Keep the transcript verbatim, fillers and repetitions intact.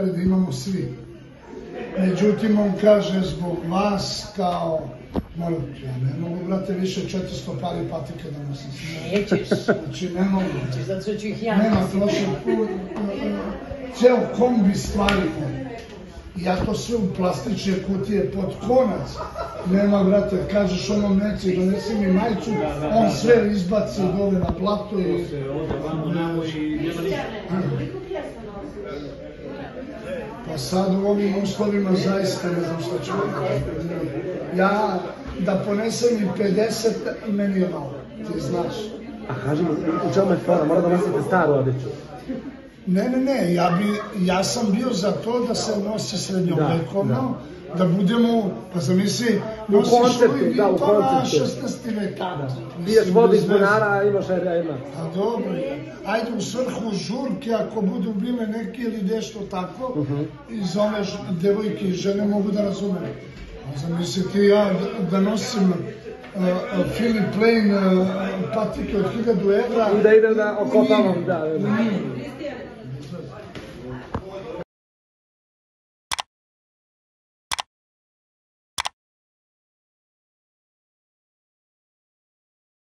da imamo svi. Međutim, on kaže, zbog vas kao narod, ja ne mogu, brate, više četiristo pari patike da nosim. Nećeš. Znači, ne mogu. Nećeš, zato ću ih ja. Nema trošak, ceo kombi stvari. Ja to sve u plastične kutije pod konac. Nema, brate, kažeš onom neci, donesi mi majcu, on sve izbaci dole na plato i... Pa sad u ovim uslovima zaista ne znam šta ću reći. Ja da ponesem i pedeset, meni je malo, ti znaš. A kaži mi, u čemu je fora, mora da nosite staru odeću? Ne, ne, ne, ja sam bio za to da se nosi srednjovekovno, da budemo, pa zamisli, nosiš li to na šesnaesti veka. Piješ vodu iz bunara, imaš ajrema. A dobro, ajde u svrhu žurke, ako budu bile neke ili nešto tako, iz one devojke i žene mogu da razumem. Pa zamisli ti ja da nosim Philip Plain patike od hiljadu evra. I da idem da okopavam, da.